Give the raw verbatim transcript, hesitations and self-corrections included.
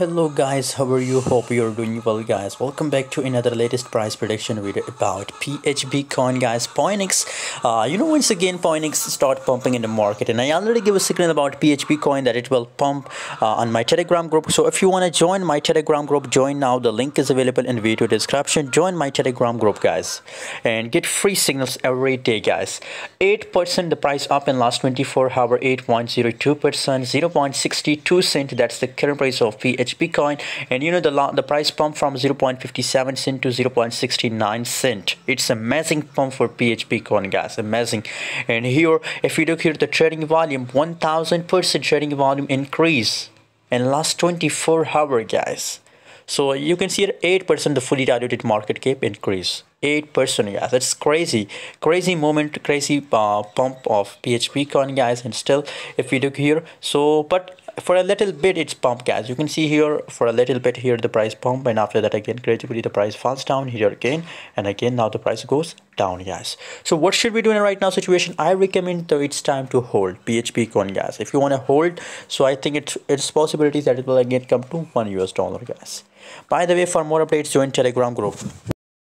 Hello guys, how are you? Hope you're doing well guys. Welcome back to another latest price prediction video about P H B coin guys, Phoenix. Uh, you know, once again Phoenix start pumping in the market, and I already gave a signal about P H B coin that it will pump uh, on my Telegram group. So if you want to join my Telegram group, join now. The link is available in video description. Join my Telegram group guys and get free signals every day guys. eight percent the price up in last twenty-four hour, eight point zero two percent, zero point six two cent. That's the current price of P H B coin. And you know, the the price pump from zero point five seven cent to zero point six nine cent. It's amazing pump for P H B coin guys, amazing. And here if you look here, the trading volume, one thousand percent trading volume increase in last twenty-four hour guys. So you can see at eight percent the fully diluted market cap increase, eight percent guys. That's crazy, crazy moment, crazy uh, pump of P H B coin guys. And still if you look here, so but for a little bit it's pump guys. You can see here for a little bit here the price pump, and after that again gradually the price falls down here again and again. Now the price goes down guys. So what should we do in a right now situation? I recommend though it's time to hold P H B coin guys. If you want to hold, so I think it's it's possibilities that it will again come to one U S dollar guys. By the way, for more updates join Telegram group.